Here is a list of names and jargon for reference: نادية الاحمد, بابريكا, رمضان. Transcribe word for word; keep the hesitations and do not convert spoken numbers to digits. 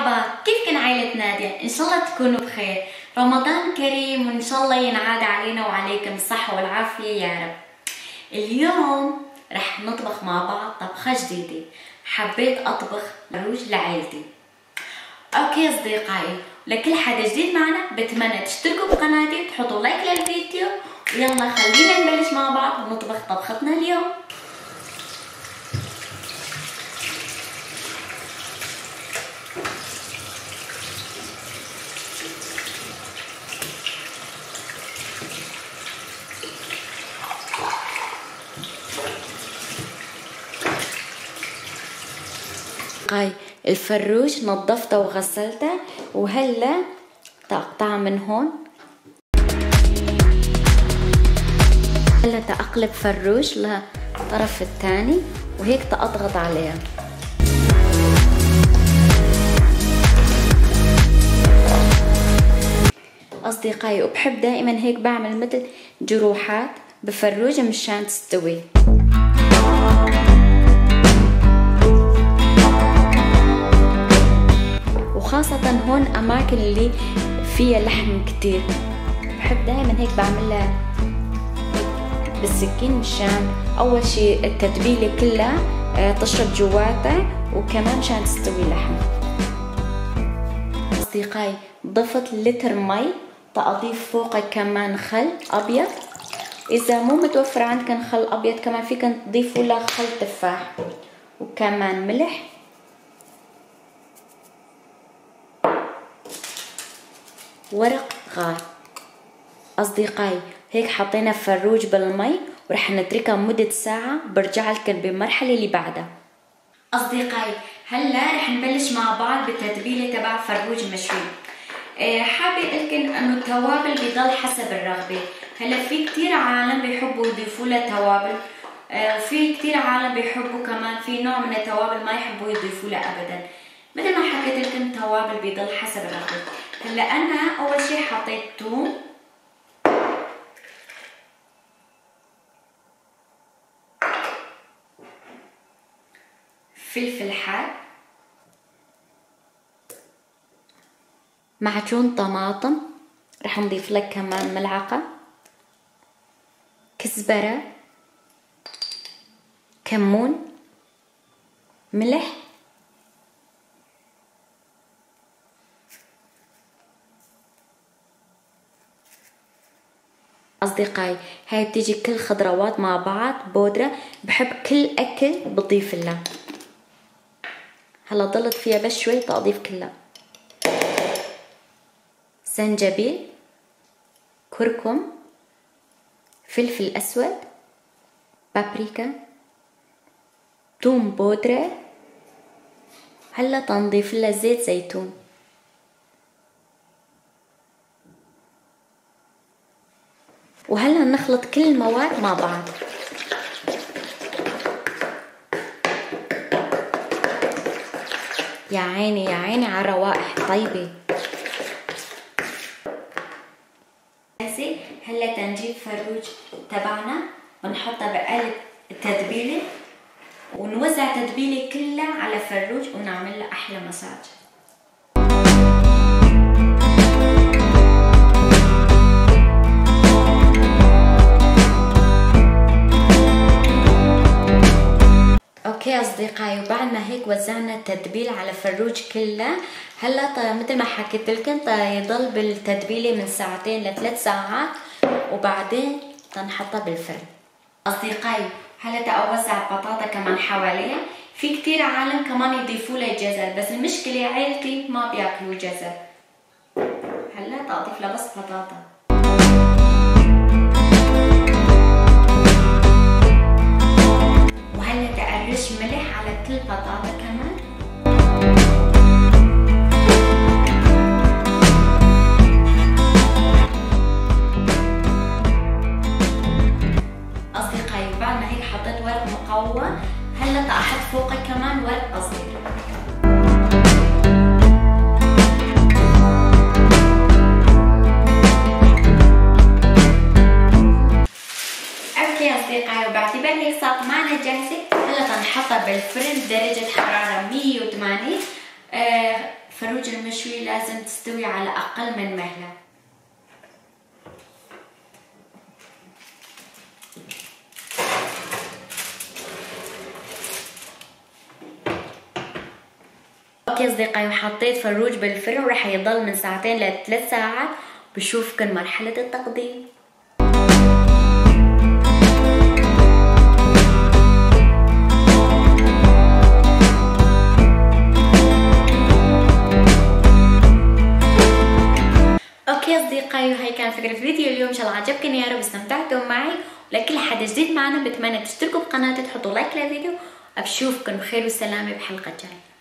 مرحبا، كيفكن عائلة نادية؟ إن شاء الله تكونوا بخير، رمضان كريم وإن شاء الله ينعاد علينا وعليكم الصحة والعافية يا رب. اليوم رح نطبخ مع بعض طبخة جديدة، حبيت أطبخ عروج لعائلتي. أوكي أصدقائي، لكل حدا جديد معنا بتمنى تشتركوا بقناتي، تحطوا لايك للفيديو، ويلا خلينا نبلش مع بعض ونطبخ طبختنا اليوم. هاي الفروج نظفته وغسلته وهلا تقطع من هون. هلا تقلب فروج للطرف الثاني وهيك تضغط عليها. اصدقائي وبحب دائما هيك بعمل مثل جروحات بفروج مشان تستوي. خاصة هون أماكن اللي فيها لحم كتير بحب دايما هيك بعملها بالسكين، مشان أول شي التتبيلة كلها تشرب جواتها وكمان مشان تستوي اللحم. أصدقائي ضفت لتر مي، تأضيف فوقه كمان خل أبيض، إذا مو متوفر عندكن خل أبيض كمان فيكن تضيفوا له خل تفاح، وكمان ملح، ورق غار. اصدقائي هيك حطينا الفروج بالمي ورح نتركها مده ساعه، برجع لكم بالمرحله اللي بعدها. اصدقائي هلا رح نبلش مع بعض بالتتبيله تبع فروج مشوي. أه حابه لكم انه التوابل بضل حسب الرغبه، هلا في كثير عالم بيحبوا يضيفوا لها توابل، أه وفي كثير عالم بيحبوا كمان في نوع من التوابل ما يحبوا يضيفوا لها ابدا. مثل ما حكيت لكم التوابل بضل حسب الرغبه. هلا انا اول شي حطيت ثوم، فلفل حار، معجون طماطم رح نضيف لك كمان ملعقه، كزبره، كمون، ملح، اصدقائي هاي بتيجي كل خضروات مع بعض بودره، بحب كل اكل بضيف لها. هلا ضلت فيها بس شوي تضيف كلها، زنجبيل، كركم، فلفل اسود، بابريكا، ثوم بودره، هلا تنضيف لها زيت زيتون. وهلا نخلط كل المواد مع بعض. يا عيني يا عيني على الروائح طيبة. هلا تنجيب فروج تبعنا ونحطها بقلب التتبيلة ونوزع تتبيلة كلها على فروج ونعمل لها أحلى مساج. اوكي اصدقائي وبعد ما هيك وزعنا التتبيل على فروج كلها، هلا مثل ما حكيت لكم يضل بالتتبيله من ساعتين لثلاث ساعات وبعدين تنحطها بالفرن. اصدقائي هلا اوزع بطاطا كمان حواليها، في كثير عالم كمان يضيفوا لها جزر بس المشكله عيلتي ما بياكلوا جزر، هلا اضيف لها بس بطاطا. ملح على كل بطاطا كمان. اصدقائي بعد ما هيك حطيت ورق مقوى، هلا تحط فوقه كمان ورق صغير. اوكي اصدقائي وباعتبار هيك صارت معنا جاهزه، هلا تنحطها بالفرن درجة حرارة مية وثمانين فروج المشوي لازم تستوي على أقل من مهلة. اوكي أصدقائي، وحطيت فروج بالفرن ورح يضل من ساعتين لثلاث ساعات. بشوفكن مرحلة التقديم. اوكي أصدقائي، وهي كانت فكرة فيديو اليوم، ان شاء الله عجبكن يا رب استمتعتم معي. ولكل حد جديد معنا بتمنى تشتركوا بقناتي، تحطوا لايك للفيديو. أبشوفكن بخير وسلامة بحلقة جاية.